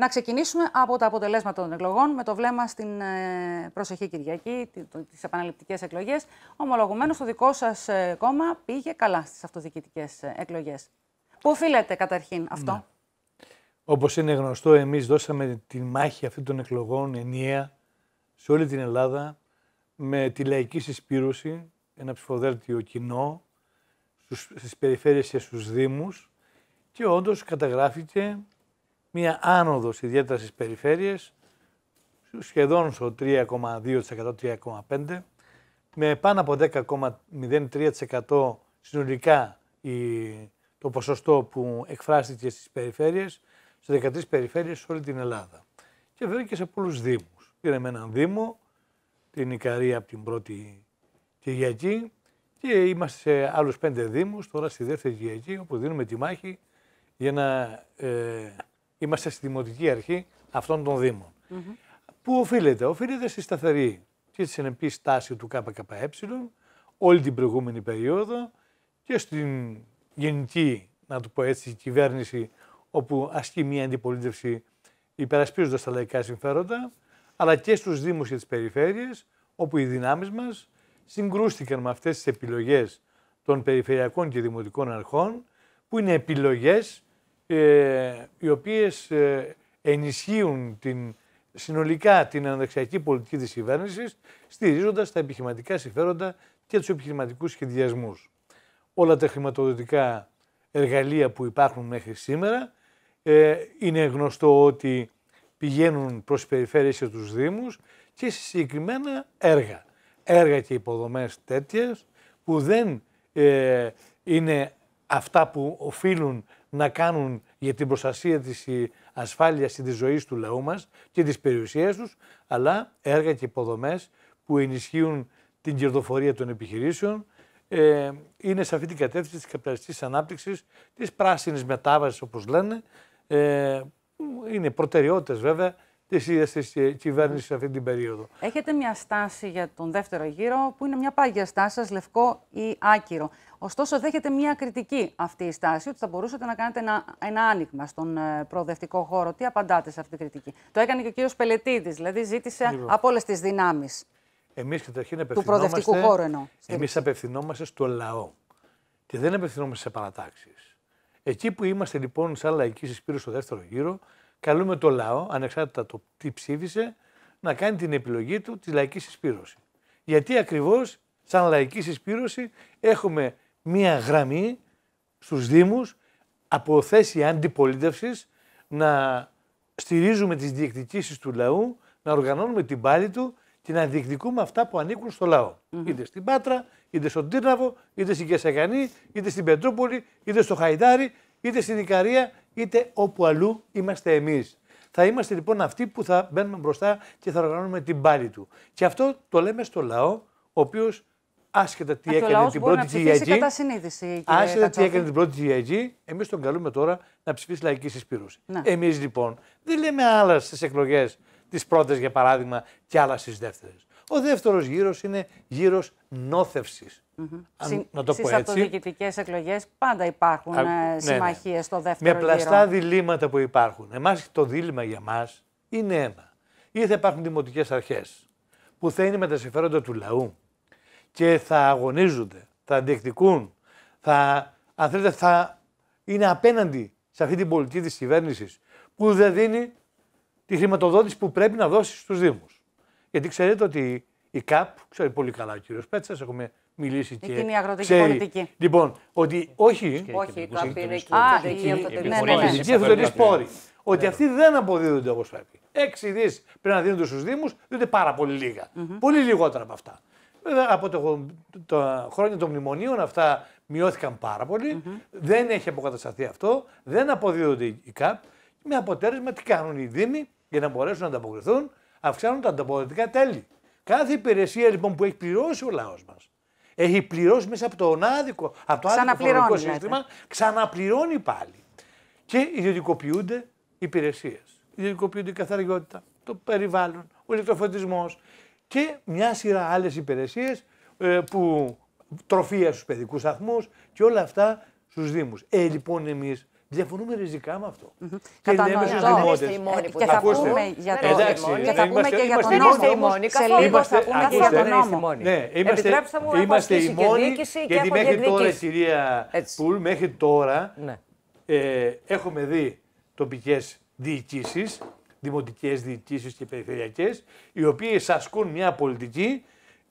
Να ξεκινήσουμε από τα αποτελέσματα των εκλογών με το βλέμμα στην προσεχή Κυριακή, τις επαναληπτικές εκλογές. Ομολογουμένως, το δικό σας κόμμα πήγε καλά στις αυτοδιοικητικές εκλογές. Πού οφείλεται καταρχήν αυτό? Ναι. Όπως είναι γνωστό, εμείς δώσαμε τη μάχη αυτών των εκλογών ενιαία σε όλη την Ελλάδα με τη λαϊκή συσπήρωση, ένα ψηφοδέλτιο κοινό, στις περιφέρειες και στους δήμους, και όντως καταγράφηκε μία άνοδος ιδιαίτερα στις περιφέρειες, σχεδόν στο 3,2%-3,5%, με πάνω από 10,03% συνολικά το ποσοστό που εκφράστηκε στις περιφέρειες, σε 13 περιφέρειες σε όλη την Ελλάδα. Και βέβαια και σε πολλούς δήμους. Πήραμε έναν δήμο, την Ικαρία, από την πρώτη Κυριακή, και είμαστε σε άλλους 5 δήμους, τώρα στη δεύτερη Κυριακή, όπου δίνουμε τη μάχη για να είμαστε στη δημοτική αρχή αυτών των δήμων. Πού οφείλεται? Οφείλεται στη σταθερή και τη συνεπή στάση του ΚΚΕ όλη την προηγούμενη περίοδο και στην γενική, να το πω έτσι, κυβέρνηση, όπου ασκεί μια αντιπολίτευση υπερασπίζοντας τα λαϊκά συμφέροντα, αλλά και στους δήμους και τις περιφέρειες, όπου οι δυνάμεις μας συγκρούστηκαν με αυτές τις επιλογές των περιφερειακών και δημοτικών αρχών, που είναι επιλογές οι οποίες ενισχύουν συνολικά την αναδεξιακή πολιτική της κυβέρνησης, στηρίζοντας τα επιχειρηματικά συμφέροντα και τους επιχειρηματικούς σχεδιασμούς. Όλα τα χρηματοδοτικά εργαλεία που υπάρχουν μέχρι σήμερα, είναι γνωστό ότι πηγαίνουν προς τις περιφέρειες και τους δήμους και σε συγκεκριμένα έργα. Έργα και υποδομές τέτοιες που δεν είναι αυτά που οφείλουν να κάνουν για την προστασία της ασφάλειας και της ζωής του λαού μας και της περιουσίας τους, αλλά έργα και υποδομές που ενισχύουν την κερδοφορία των επιχειρήσεων, είναι σε αυτή την κατεύθυνση της καπιταλιστικής ανάπτυξης, της πράσινης μετάβασης όπως λένε, που είναι προτεραιότητες βέβαια της ίδιας της κυβέρνησης σε αυτή την περίοδο. Έχετε μια στάση για τον δεύτερο γύρο που είναι μια πάγια στάση σας, λευκό ή άκυρο. Ωστόσο δέχεται μια κριτική αυτή η στάση, ότι θα μπορούσατε να κάνετε ένα άνοιγμα στον προοδευτικό χώρο. Τι απαντάτε σε αυτή την κριτική? Το έκανε και ο κύριος Πελετίδης, δηλαδή ζήτησε από όλες τις δυνάμεις. Εμείς καταρχήν απευθυνόμαστε στο λαό και δεν απευθυνόμαστε σε παρατάξεις. Εκεί που είμαστε λοιπόν σαν λαϊκή συσπήρωση στο δεύτερο γύρο, καλούμε το λαό, ανεξάρτητα το τι ψήφισε, να κάνει την επιλογή του τη λαϊκή συσπήρωση. Γιατί ακριβώς σαν λαϊκή συσπήρωση έχουμε μία γραμμή στους δήμους από θέση αντιπολίτευσης να στηρίζουμε τις διεκδικήσεις του λαού, να οργανώνουμε την πάλη του και να διεκδικούμε αυτά που ανήκουν στο λαό. Είτε στην Πάτρα, είτε στον Τύρναβο, είτε στην Κεσσαγανή, είτε στην Πετρούπολη, είτε στο Χαϊδάρι, είτε στην Ικαρία, είτε όπου αλλού είμαστε εμείς. Θα είμαστε λοιπόν αυτοί που θα μπαίνουμε μπροστά και θα οργανώνουμε την πάλη του. Και αυτό το λέμε στο λαό, ο οποίος άσχετα τι έκανε την πρώτη Κυριακή. Άσχετα τι έκανε την πρώτη Κυριακή, εμείς τον καλούμε τώρα να ψηφίσει λαϊκή συσπήρωση. Εμείς λοιπόν δεν λέμε άλλα στις εκλογές. Τις πρώτες για παράδειγμα και άλλα στις δεύτερες. Ο δεύτερος γύρος είναι γύρος νόθευσης. Να το πω έτσι. Στις αυτοδιοικητικές εκλογές πάντα υπάρχουν συμμαχίες στο δεύτερο γύρο. Με πλαστά διλήμματα που υπάρχουν. Το δίλημμα για μας είναι ένα. Ή θα υπάρχουν δημοτικές αρχές που θα είναι με τα συμφέροντα του λαού και θα αγωνίζονται, θα αντιεκδικούν, θα είναι απέναντι σε αυτή την πολιτική της κυβέρνησης που δεν δίνει τη χρηματοδότηση που πρέπει να δώσει στους δήμους. Γιατί ξέρετε ότι η ΚΑΠ, ξέρει πολύ καλά ο κύριος Πέτσας, έχουμε μιλήσει και. Εκείνη η αγροτική πολιτική. Λοιπόν, ότι όχι. Όχι, η ΚΑΠ είναι η αυτοτελής πόρη. Ότι αυτοί δεν αποδίδονται όπως πρέπει. 6 δις πρέπει να δίνονται στους δήμους, δίνονται πάρα πολύ λίγα. Πολύ λιγότερα από αυτά. Βέβαια, από τα χρόνια των μνημονίων αυτά μειώθηκαν πάρα πολύ. Δεν έχει αποκατασταθεί αυτό. Δεν αποδίδονται η ΚΑΠ. Με αποτέλεσμα, τι κάνουν οι δήμοι? Για να μπορέσουν να ανταποκριθούν, αυξάνουν τα ανταποδοτικά τέλη. Κάθε υπηρεσία λοιπόν που έχει πληρώσει ο λαός μας, έχει πληρώσει μέσα από τον άδικο, από το άδικο φορολογικό σύστημα, ξαναπληρώνει πάλι. Και ιδιωτικοποιούνται υπηρεσίες. Ιδιωτικοποιούνται η καθαριότητα, το περιβάλλον, ο ηλεκτροφωτισμός και μια σειρά άλλες υπηρεσίες, τροφία στους παιδικούς σταθμούς και όλα αυτά στους δήμους. Λοιπόν, εμείς Διαφωνούμε ριζικά με αυτό. Και λέμε στους δημότες. Και θα πούμε για το νόμο. Και θα πούμε και για τον νόμο. Σε λίγο θα πούμε και για τον νόμο. Επιτρέψτε μου, είμαστε οι μόνοι, γιατί μέχρι τώρα η κυρία Πουλ, μέχρι τώρα έχουμε δει τοπικές διοικήσεις, δημοτικές διοικήσεις και περιφερειακές, οι οποίες ασκούν μια πολιτική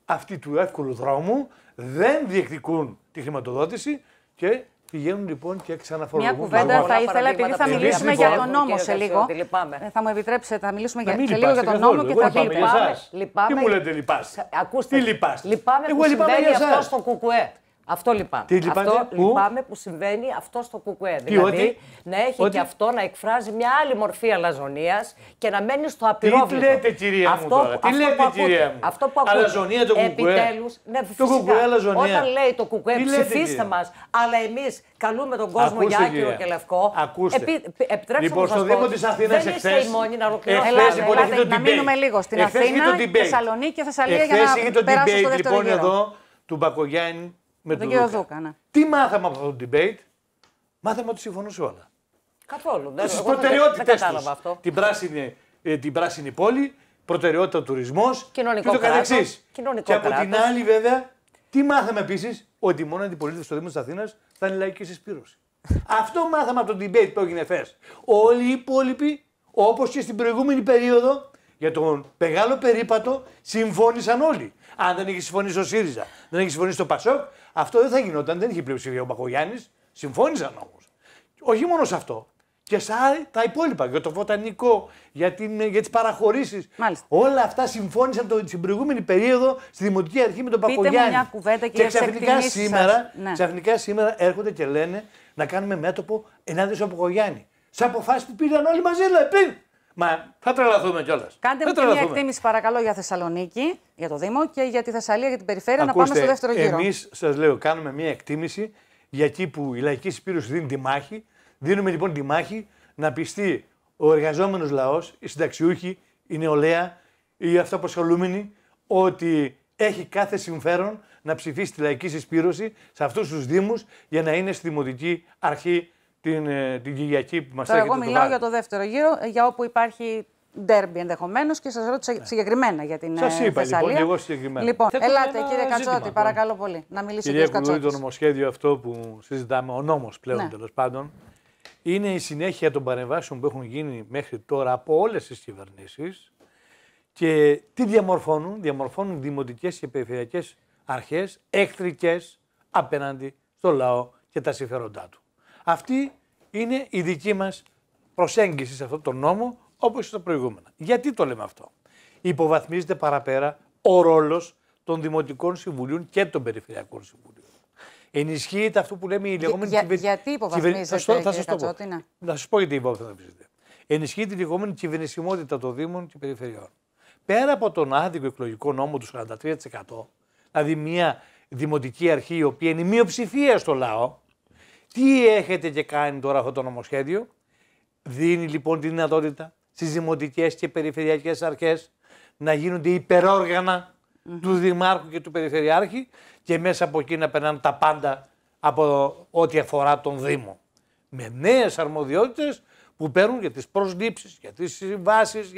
αυτή του εύκολου δρόμου, δεν διεκδικούν τη χρηματοδότηση και πηγαίνουν λοιπόν και ξαναφορούν. Μια κουβέντα θα ήθελα, επειδή θα μιλήσουμε για τον νόμο σε λίγο. Θα μου επιτρέψετε, θα μιλήσουμε σε λίγο για τον νόμο και θα πει. Λυπάμαι. Τι μου λέτε, λυπάστε? Ακούστε. Λυπάμαι που συμβαίνει αυτό στο ΚΚΕ. Αυτό λυπάμαι. Αυτό λυπάμαι που συμβαίνει αυτό στο ΚΚΕ. Δηλαδή να έχει και αυτό να εκφράζει μια άλλη μορφή αλαζονίας και να μένει στο απειρόβλητο. Τι λέτε, κυρία μου, τώρα? Τι λέτε, κυρία μου? Αυτό που ακούτε. Αλαζονία το ΚΚΕ. Επιτέλους, ναι, φυσικά. Όταν λέει το ΚΚΕ, ψηφίστε μας, αλλά εμείς καλούμε τον κόσμο για άκυρο και λευκό. Ακούστε. Λοιπόν, στο Δήμο της Αθήνας εχθές να μείνουμε λίγο στην Αθήνα, Θεσσαλονίκη, Θεσσαλία, για να περάσουμε στο δεύτερο γύρο. Του Παχογιάννη. Με τον κύριο Δούκα, ναι. Τι μάθαμε από αυτό το debate? Μάθαμε ότι συμφωνούν σε όλα. Καθόλου. Στις προτεραιότητες τους. Την πράσινη πόλη, προτεραιότητα τουρισμός και το καθεξής. Και από την άλλη, βέβαια, τι μάθαμε επίσης? Ότι μόνο η αντιπολίτευση στο Δήμο της Αθήνας θα είναι λαϊκή συσπήρωση. Αυτό μάθαμε από το debate που έγινε χθες. Όλοι οι υπόλοιποι, όπως και στην προηγούμενη περίοδο, για τον μεγάλο περίπατο, συμφώνησαν όλοι. Αν δεν είχε συμφωνήσει ο ΣΥΡΙΖΑ, δεν είχε συμφωνήσει το ΠΑΣΟΚ, αυτό δεν θα γινόταν. Δεν είχε πλειοψηφία ο Παχογιάννης. Συμφώνησαν όμως. Όχι μόνο σε αυτό. Και σε τα υπόλοιπα. Για το βοτανικό, για τις παραχωρήσεις. Όλα αυτά συμφώνησαν την προηγούμενη περίοδο στη Δημοτική Αρχή με τον Παχογιάννη. Μια κουβέντα, και ξαφνικά σήμερα έρχονται και λένε να κάνουμε μέτωπο ενάντια στον Παχογιάννη. Σε αποφάσεις που πήραν όλοι μαζί, πριν. Μα θα τρελαθούμε κιόλας. Κάντε μου και μια εκτίμηση, παρακαλώ, για Θεσσαλονίκη, για το Δήμο, και για τη Θεσσαλία, για την περιφέρεια. Ακούστε, να πάμε στο δεύτερο γύρο. Εμείς, σας λέω, κάνουμε μια εκτίμηση για εκεί που η λαϊκή συσπήρωση δίνει τη μάχη. Δίνουμε λοιπόν τη μάχη να πιστεί ο εργαζόμενος λαός, οι συνταξιούχοι, η νεολαία, οι αυτοαπασχολούμενοι, ότι έχει κάθε συμφέρον να ψηφίσει τη λαϊκή συσπήρωση σε αυτούς τους Δήμους για να είναι στη Δημοτική Αρχή την Κυριακή που μας έρχεται. Εγώ μιλάω για το δεύτερο γύρο, για όπου υπάρχει ντέρμπι ενδεχομένως, και σας ρώτησα συγκεκριμένα για την Θεσσαλία. Σας είπα λοιπόν, και εγώ συγκεκριμένα. Λοιπόν, ελάτε, κύριε Κατσότη, παρακαλώ πολύ, να μιλήσει ο κύριος Κατσότης. Το νομοσχέδιο αυτό που συζητάμε, ο νόμος πλέον, ναι, τέλος πάντων, είναι η συνέχεια των παρεμβάσεων που έχουν γίνει μέχρι τώρα από όλες τις κυβερνήσεις. Και τι διαμορφώνουν? Διαμορφώνουν δημοτικές και περιφερειακές αρχές εχθρικές απέναντι στο λαό και τα συμφέροντά του. Αυτή είναι η δική μας προσέγγιση σε αυτόν τον νόμο, όπως και στα προηγούμενα. Γιατί το λέμε αυτό? Υποβαθμίζεται παραπέρα ο ρόλος των Δημοτικών Συμβουλίων και των Περιφερειακών Συμβουλίων. Ενισχύεται αυτό που λέμε η λεγόμενη γιατί υποβαθμίζεται, κύριε Κατσότη? Να σας πω γιατί υποβαθμίζεται. Ενισχύεται η λεγόμενη κυβερνησιμότητα των Δήμων και Περιφερειών. Πέρα από τον άδικο εκλογικό νόμο του 43%, δηλαδή μια δημοτική αρχή η οποία είναι η μειοψηφία στο λαό. Τι έχετε και κάνει τώρα αυτό το νομοσχέδιο? Δίνει λοιπόν τη δυνατότητα στις δημοτικές και περιφερειακές αρχές να γίνονται υπερόργανα του Δημάρχου και του Περιφερειάρχη, και μέσα από εκεί να περνάνε τα πάντα από ό,τι αφορά τον Δήμο. Με νέες αρμοδιότητες που παίρνουν για τις προσλήψεις, για τις συμβάσεις,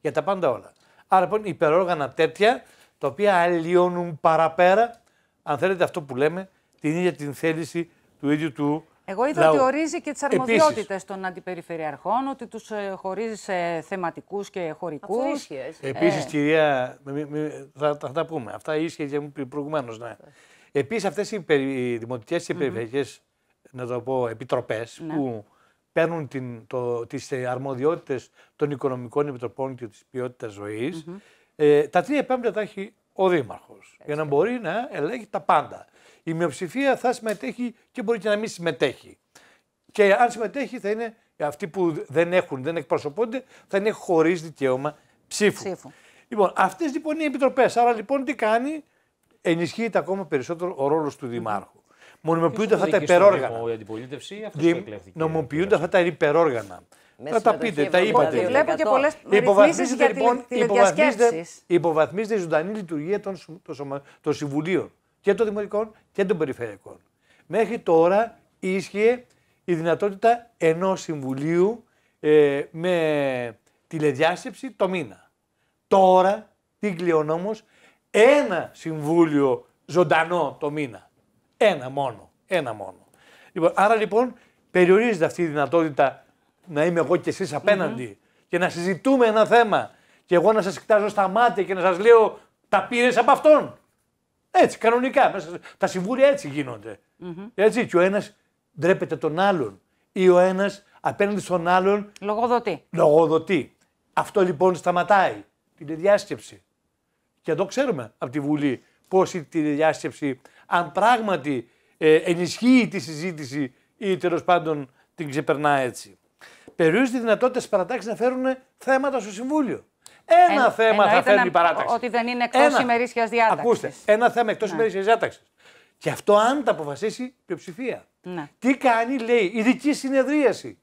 για τα πάντα όλα. Άρα λοιπόν υπερόργανα τέτοια, τα οποία αλλοιώνουν παραπέρα, αν θέλετε, αυτό που λέμε, την ίδια την θέληση του ίδιου του λαού. Εγώ είδα ότι ορίζει και τις αρμοδιότητες των αντιπεριφερειαρχών, ότι τους χωρίζει σε θεματικούς και χωρικούς. Επίσης, κυρία, θα τα πούμε. Αυτά ίσχυε και μου προηγουμένως. Ναι. Επίσης, αυτές οι δημοτικές και περιφερειακές, να το πω, επιτροπές, που παίρνουν τις αρμοδιότητες των οικονομικών επιτροπών και της ποιότητας ζωής, τα 3/5 τα έχει ο Δήμαρχος, για να μπορεί να ελέγχει τα πάντα. Η μειοψηφία θα συμμετέχει και μπορεί και να μην συμμετέχει. Και αν συμμετέχει, θα είναι αυτοί που δεν εκπροσωπούνται, θα είναι χωρίς δικαίωμα ψήφου. Λοιπόν, αυτές λοιπόν είναι οι επιτροπές. Άρα λοιπόν τι κάνει? Ενισχύεται ακόμα περισσότερο ο ρόλος του Δημάρχου. Μονομοποιούνται αυτά τα υπερόργανα. Νομοποιούνται αυτά τα υπερόργανα. Θα τα πείτε, τα είπατε. Βλέπω και πολλές ρυθμίσεις για τηλεδιασκέψεις. Υποβαθμίζεται η ζωντανή λειτουργία των συμβουλίων, και των δημοτικών και των περιφερειακών. Μέχρι τώρα ίσχυε η δυνατότητα ενός συμβουλίου με τηλεδιάσκεψη το μήνα. Τώρα, τι κλειώνω όμως, ένα συμβούλιο ζωντανό το μήνα. Ένα μόνο. Λοιπόν, άρα λοιπόν περιορίζεται αυτή η δυνατότητα να είμαι εγώ και εσείς απέναντι και να συζητούμε ένα θέμα και εγώ να σας κοιτάζω στα μάτια και να σας λέω τα πήρες από αυτόν. Έτσι, κανονικά. Τα συμβούλια έτσι γίνονται. Έτσι, και ο ένας ντρέπεται τον άλλον ή ο ένας απέναντι στον άλλον λογοδοτεί. Αυτό λοιπόν σταματάει την διάσκεψη. Και εδώ ξέρουμε από τη Βουλή πώς η τηλεδιάσκεψη, αν πράγματι ενισχύει τη συζήτηση ή τέλος πάντων την ξεπερνά έτσι. Περιορίζει τη δυνατότητα στις παρατάξεις να φέρουν θέματα στο Συμβούλιο. Ένα θέμα θα φέρνει η παράταξη. Ότι δεν είναι εκτός ημερήσιας διάταξης. Ακούστε, ένα θέμα εκτός ημερήσιας διάταξης. Και αυτό αν τα αποφασίσει η πλειοψηφία. Ναι. Τι κάνει, λέει, ειδική συνεδρίαση.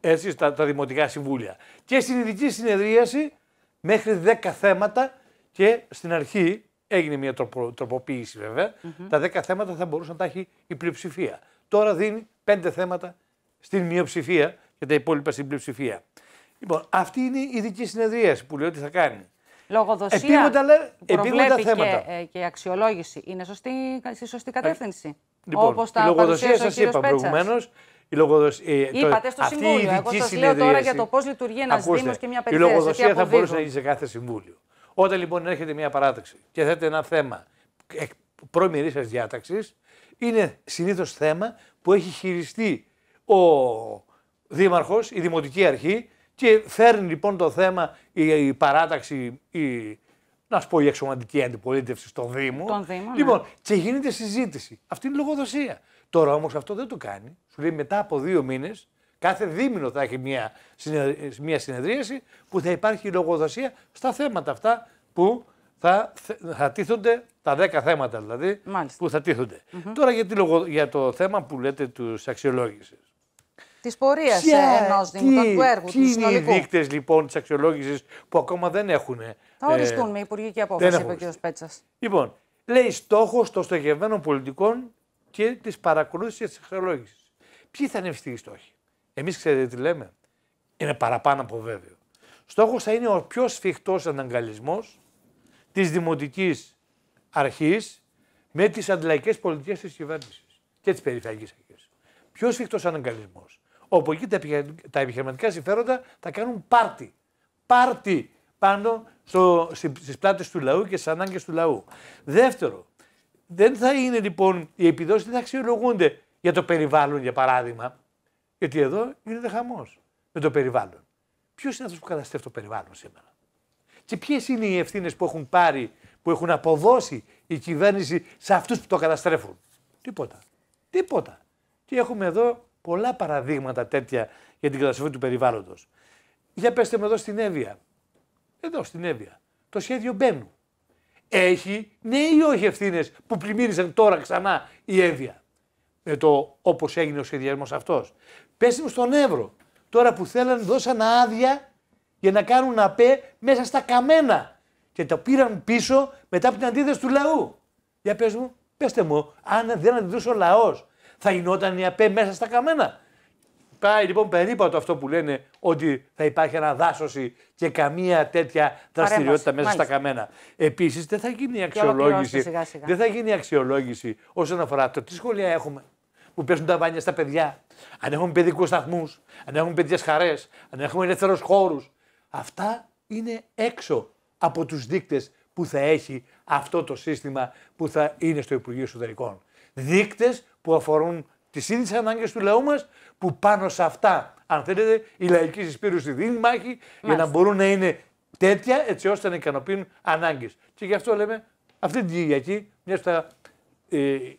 Έτσι στα δημοτικά συμβούλια. Και στην ειδική συνεδρίαση μέχρι 10 θέματα. Και στην αρχή έγινε μια τροποποίηση βέβαια. Τα 10 θέματα θα μπορούσαν να τα έχει η πλειοψηφία. Τώρα δίνει 5 θέματα στην μειοψηφία και τα υπόλοιπα στην πλειοψηφία. Λοιπόν, αυτή είναι η ειδική συνεδρίαση που λέει ότι θα κάνει. Λογοδοσία, επίγοντα θέματα. Και η αξιολόγηση είναι στη σωστή κατεύθυνση. Λοιπόν, όπως τα λογοδοσία σας είπα προηγουμένως. Είπατε στο Συμβούλιο. Εγώ σας λέω τώρα για το πώς λειτουργεί ένας Δήμος και μια περιφέρεια. Η λογοδοσία θα μπορούσε να γίνει σε κάθε Συμβούλιο. Όταν λοιπόν έρχεται μια παράταξη και θέτει ένα θέμα προημερήσιας διάταξης, είναι συνήθως θέμα που έχει χειριστεί ο Δήμαρχος, η Δημοτική Αρχή, και φέρνει λοιπόν το θέμα η παράταξη, να σου πω, η εξωματική αντιπολίτευση στον Δήμο. Λοιπόν, ναι. Και γίνεται συζήτηση. Αυτή είναι η λογοδοσία. Τώρα όμως αυτό δεν το κάνει. Σου λέει μετά από 2 μήνες, κάθε δίμηνο θα έχει μια συνεδρίαση που θα υπάρχει λογοδοσία στα θέματα αυτά που θα τίθονται, τα 10 θέματα δηλαδή. Μάλιστα. Που θα τίθονται. Τώρα για το θέμα που λέτε τους αξιολόγησης. Της πορείας ενός δημοτικού έργου, του συνολικού. Ποιοι είναι οι δείκτες λοιπόν της αξιολόγησης που ακόμα δεν έχουν. Θα οριστούν με υπουργική απόφαση, είπε ο κ. Πέτσας. Λοιπόν, λέει στόχος των στοχευμένων πολιτικών και της παρακολούθησης της αξιολόγησης. Ποιοι θα είναι αυτοί οι στόχοι. Εμείς ξέρετε τι λέμε. Είναι παραπάνω από βέβαιο. Στόχος θα είναι ο πιο σφιχτός αναγκαλισμός της δημοτικής αρχής με τις αντιλαϊκές πολιτικές της κυβέρνησης και της περιφερειακής αρχής. Πιο σφιχτός αναγκαλισμός. Όπου εκεί τα επιχειρηματικά συμφέροντα θα κάνουν πάρτι. Πάρτι πάνω στις πλάτες του λαού και στις ανάγκες του λαού. Δεύτερο, δεν θα είναι λοιπόν οι επιδόσεις, δεν θα αξιολογούνται για το περιβάλλον, για παράδειγμα. Γιατί εδώ γίνεται χαμός με το περιβάλλον. Ποιος είναι αυτός που καταστρέφει το περιβάλλον σήμερα. Και ποιες είναι οι ευθύνες που έχουν πάρει, που έχουν αποδώσει η κυβέρνηση σε αυτούς που το καταστρέφουν. Τίποτα. Και έχουμε εδώ πολλά παραδείγματα τέτοια για την καταστροφή του περιβάλλοντος. Για πέστε με εδώ στην Εύβοια. Το σχέδιο Μπένου. Έχει ναι ή όχι ευθύνες που πλημμύρισαν τώρα ξανά η Εύβοια. Με το όπως έγινε ο σχεδιασμός αυτός. Πέστε μου στον Εύρο. Τώρα που θέλανε δώσαν άδεια για να κάνουν ΑΠΕ μέσα στα καμένα. Και τα πήραν πίσω μετά από την αντίδραση του λαού. Για πέστε μου, αν δεν αντιδρούσε ο λαός, θα γινόταν η ΑΠΕ μέσα στα καμένα. Πάει λοιπόν περίπατο αυτό που λένε ότι θα υπάρχει αναδάσωση και καμία τέτοια δραστηριότητα μέσα στα καμένα. Επίσης δεν θα γίνει η αξιολόγηση. Δεν θα γίνει η αξιολόγηση όσον αφορά το τι σχολεία έχουμε που παίζουν τα βάνια στα παιδιά. Αν έχουμε παιδικούς σταθμούς, αν έχουμε παιδικές χαρές, αν έχουμε ελεύθερους χώρους. Αυτά είναι έξω από τους δείκτες που θα έχει αυτό το σύστημα που θα είναι στο Υπουργείο Εσωτερικών. Δείκτες που αφορούν τις ίδιες ανάγκες του λαού μας, που πάνω σε αυτά, αν θέλετε, η λαϊκή συσπήρωση δίνει μάχη. Μάλιστα. Για να μπορούν να είναι τέτοια έτσι ώστε να ικανοποιούν ανάγκες. Και γι' αυτό λέμε αυτή την Κυριακή, μια στα.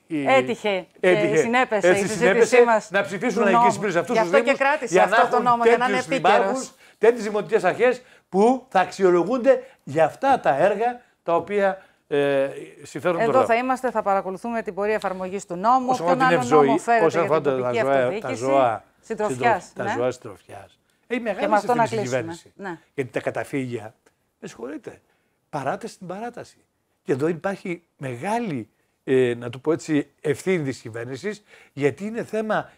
Έτυχε. Συνέπεσε η συζήτησή μας. Να ψηφίσουν λαϊκή συσπήρωση αυτούς τους Δήμους. Γι' αυτό και κράτησε αυτό το νόμο, για να είναι επίκαιρος. Τέτοιες δημοτικές αρχές που θα αξιολογούνται για αυτά τα έργα τα οποία. Εδώ θα είμαστε, θα παρακολουθούμε την πορεία εφαρμογής του νόμου. Όσον αφορά την ευζοή, όσον αφορά τα ζώα συντροφιάς. Έχει μεγάλη ευθύνη στην κυβέρνηση. Ναι. Γιατί τα καταφύγια, με συγχωρείτε, παράταση στην παράταση. Και εδώ υπάρχει μεγάλη, να το πω έτσι, ευθύνη της κυβέρνησης, γιατί είναι θέμα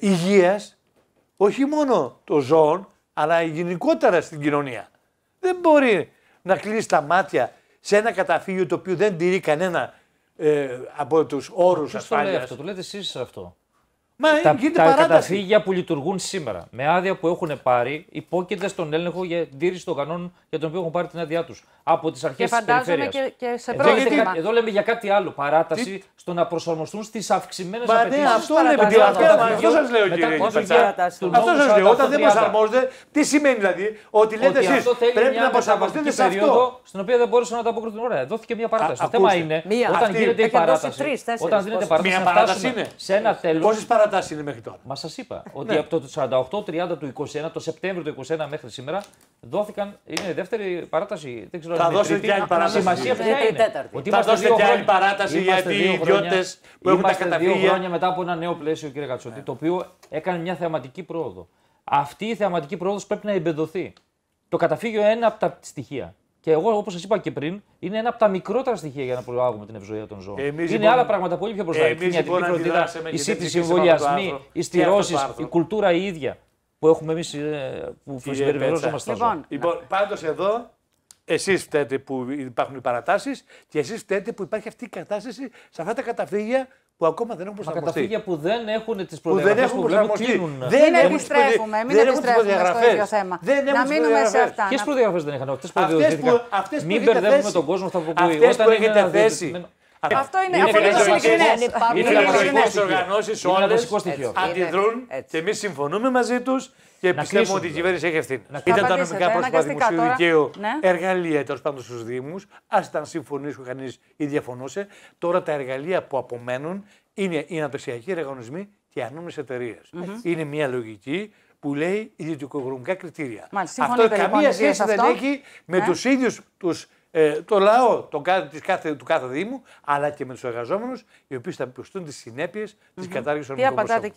υγείας, όχι μόνο των ζώων, αλλά γενικότερα στην κοινωνία. Δεν μπορεί να κλείσει τα μάτια σε ένα καταφύγιο το οποίο δεν τηρεί κανένα από τους όρους ασφάλειας. Το λέτε εσείς αυτό. Μα τα καταφύγια που λειτουργούν σήμερα, με άδεια που έχουν πάρει, υπόκειται στον έλεγχο για τήρηση των κανόνων για τον οποίο έχουν πάρει την άδειά τους. Από τις αρχές της περιφέρειας. Και σε εδώ λέμε για κάτι άλλο. Παράταση στο να προσαρμοστούν στις αυξημένες απαιτήσεις. Αυτό σας λέω, κύριε Πέτσα. Αυτό σας λέω. Όταν δεν προσαρμόζεται, τι σημαίνει δηλαδή? Ότι λέτε εσείς πρέπει να προσαρμοστείτε σε αυτό. Στην οποία δεν μπορούσαν να τα αποκριθούν. Ωραία, δόθηκε μια παράταση. Το θέμα είναι όταν γίνεται η παράταση. Όταν δίνεται παράταση σε ένα τέλος. Είναι μέχρι τώρα. Μα σας είπα ότι ναι. Από το 48-30 του 21, το Σεπτέμβριο του 21 μέχρι σήμερα, δόθηκαν. Είναι η δεύτερη παράταση. Δεν ξέρω. Θα δώσετε και άλλη παράταση. Σημασία είναι. Θα δώσετε και άλλη παράταση γιατί οι ιδιώτες που έχουν τα καταφύγια. Δύο χρόνια μετά από ένα νέο πλαίσιο, κύριε Κατσωτή, ναι. Το οποίο έκανε μια θεαματική πρόοδο. Αυτή η θεαματική πρόοδος πρέπει να εμπεδοθεί. Το καταφύγιο είναι ένα από τα στοιχεία. Και εγώ, όπως σας είπα και πριν, είναι ένα από τα μικρότερα στοιχεία για να προλάβουμε την ευζοία των ζώων. Εμείς είναι λοιπόν, άλλα πράγματα πολύ πιο προσφατικά. Η ατυπικότητα, οι σύντηση συμβολιασμοί, οι στηρώσεις, η κουλτούρα η ίδια που έχουμε εμείς που συμπεριφερόμαστε. Λοιπόν, πάντως εδώ εσείς φταίτε που υπάρχουν οι παρατάσεις και εσείς φταίτε που υπάρχει αυτή η κατάσταση σε αυτά τα καταφύγια. Που ακόμα δεν έχουν προσαρμοστεί. Καταφύγια που δεν έχουν τις προδιαγραφές που βλέπουν κλείνουν. Δεν επιστρέφουμε, μην επιστρέφουμε στο ίδιο θέμα. Να μείνουμε σε αυτά. Ποιες προδιαγραφές δεν είχαν, αυτές που προδιαγραφήθηκαν. Μην μπερδεύουμε τον κόσμο αυτά που ακούει. Αυτές που έχετε θέσει. Αυτό είναι οι φιλανθρωπικές οργανώσεις όλες αντιδρούν και εμείς συμφωνούμε μαζί τους και πιστεύουμε ότι η κυβέρνηση έχει ευθύνη. Ήταν τα νομικά πρόσωπα δημοσίου δικαίου εργαλεία τέλος πάντων στους Δήμους, άστα αν συμφωνήσει κανείς ή διαφωνούσε. Τώρα τα εργαλεία που απομένουν είναι οι αναπτυξιακοί οργανισμοί και οι ανώνυμες εταιρείες. Είναι μια λογική που λέει ιδιωτικοοικονομικά κριτήρια. Αυτό καμία σχέση δεν έχει με τους ίδιους τους. Το λαό του κάθε Δήμου, αλλά και με τους εργαζόμενους, οι οποίοι θα πιστούν τις συνέπειες της κατάργησης των νομικών προσώπων.